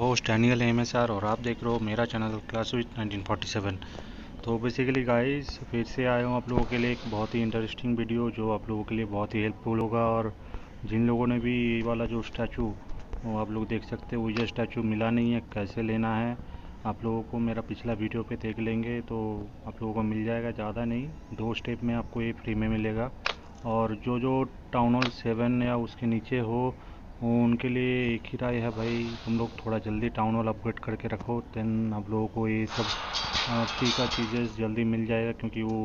Host Daniel MSR और आप देख रहे हो मेरा चैनल क्लाश विद 1947। तो बेसिकली गाइस फिर से आया हूँ आप लोगों के लिए एक बहुत ही इंटरेस्टिंग वीडियो जो आप लोगों के लिए बहुत ही हेल्पफुल होगा। और जिन लोगों ने भी ये वाला जो स्टैचू आप लोग देख सकते हो ये स्टैचू मिला नहीं है, कैसे लेना है आप लोगों को मेरा पिछला वीडियो पर देख लेंगे तो आप लोगों को मिल जाएगा। ज़्यादा नहीं, 2 स्टेप में आपको ये फ्री में मिलेगा। और जो जो टाउन हॉल 7 या उसके नीचे हो उनके लिए एक ही राय है भाई, तुम लोग थोड़ा जल्दी टाउन हॉल अपग्रेड करके रखो, देन आप लोगों को ये सब फ्री का चीज़ें जल्दी मिल जाएगा। क्योंकि वो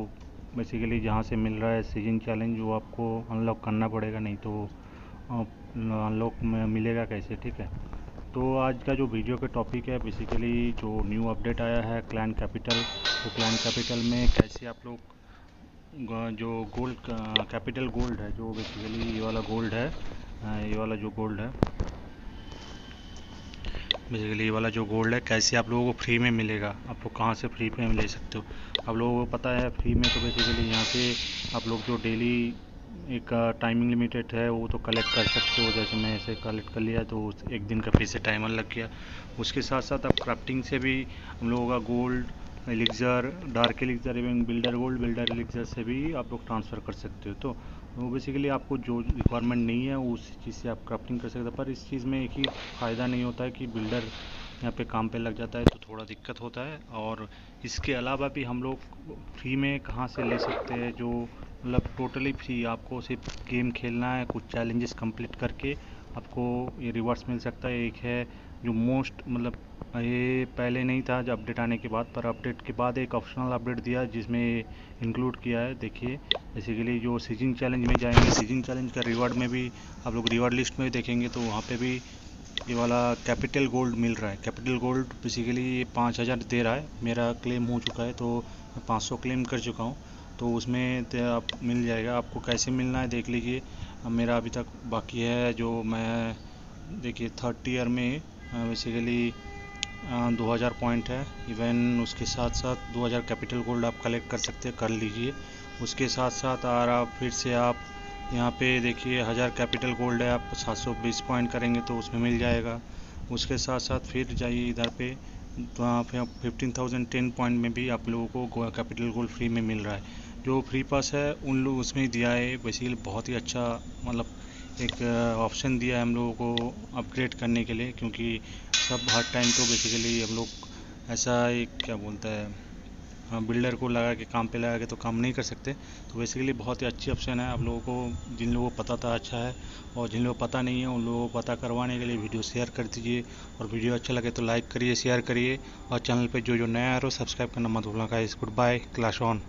बेसिकली जहाँ से मिल रहा है सीजन चैलेंज वो आपको अनलॉक करना पड़ेगा, नहीं तो अनलॉक मिलेगा कैसे, ठीक है। तो आज का जो वीडियो का टॉपिक है बेसिकली जो न्यू अपडेट आया है क्लैन कैपिटल, तो क्लैन कैपिटल में कैसे आप लोग जो गोल्ड कैपिटल गोल्ड है, जो बेसिकली ये वाला गोल्ड है, कैसे आप लोगों को फ्री में मिलेगा, आप लोग कहाँ से फ्री में ले सकते हो। आप लोगों को पता है फ्री में तो बेसिकली यहाँ से आप लोग जो डेली एक टाइमिंग लिमिटेड है वो तो कलेक्ट कर सकते हो। जैसे मैं ऐसे कलेक्ट कर लिया तो एक दिन का फिर से टाइमर लग गया। उसके साथ साथ आप क्राफ्टिंग से भी हम लोगों का गोल्ड एलिक्सर, डार्क एलिक्सर एवं बिल्डर गोल्ड, बिल्डर एलिक्सर से भी आप लोग ट्रांसफ़र कर सकते हो। तो वो बेसिकली आपको जो रिक्वायरमेंट नहीं है उस चीज़ से आप क्राफ्टिंग कर सकते हो। पर इस चीज़ में एक ही फ़ायदा नहीं होता है कि बिल्डर यहाँ पे काम पे लग जाता है तो थोड़ा दिक्कत होता है। और इसके अलावा भी हम लोग फ्री में कहाँ से ले सकते हैं, जो मतलब टोटली फ्री, आपको सिर्फ गेम खेलना है, कुछ चैलेंजेस कंप्लीट करके आपको ये रिवार्ड्स मिल सकता है। एक है जो मोस्ट मतलब ये पहले नहीं था जब अपडेट आने के बाद, पर अपडेट के बाद एक ऑप्शनल अपडेट दिया जिसमें इंक्लूड किया है। देखिए बेसिकली जो सीजन चैलेंज में जाएंगे, सीजन चैलेंज का रिवार्ड में भी आप लोग रिवार्ड लिस्ट में देखेंगे तो वहाँ पे भी ये वाला कैपिटल गोल्ड मिल रहा है। कैपिटल गोल्ड बेसिकली 5000 दे रहा है, मेरा क्लेम हो चुका है तो 500 क्लेम कर चुका हूँ, तो उसमें आप मिल जाएगा। आपको कैसे मिलना है देख लीजिए, मेरा अभी तक बाकी है जो मैं देखिए 3rd ईयर में बेसिकली 2000 पॉइंट है। इवन उसके साथ साथ 2000 कैपिटल गोल्ड आप कलेक्ट कर सकते हैं, कर लीजिए। उसके साथ साथ और आप फिर से आप यहाँ पे देखिए 1000 कैपिटल गोल्ड है, आप 720 पॉइंट करेंगे तो उसमें मिल जाएगा। उसके साथ साथ फिर जाइए इधर पे तो वहाँ पे 15,010 पॉइंट में भी आप लोगों को कैपिटल गोल्ड फ्री में मिल रहा है। जो फ्री पास है उन लोग उसमें दिया है बेसिकली बहुत ही अच्छा मतलब एक ऑप्शन दिया है हम लोगों को अपग्रेड करने के लिए। क्योंकि सब हर टाइम तो बेसिकली हम लोग ऐसा एक क्या बोलता है बिल्डर को लगा के काम पे लगा के तो काम नहीं कर सकते, तो बेसिकली बहुत ही अच्छी ऑप्शन है आप लोगों को। जिन लोगों को पता था अच्छा है, और जिन लोगों को पता नहीं है उन लोगों को पता करवाने के लिए वीडियो शेयर कर दीजिए। और वीडियो अच्छा लगे तो लाइक करिए, शेयर करिए, और चैनल पर जो नया आ रहा हो सब्सक्राइब करना मत भूलना। Guys good bye, clash on.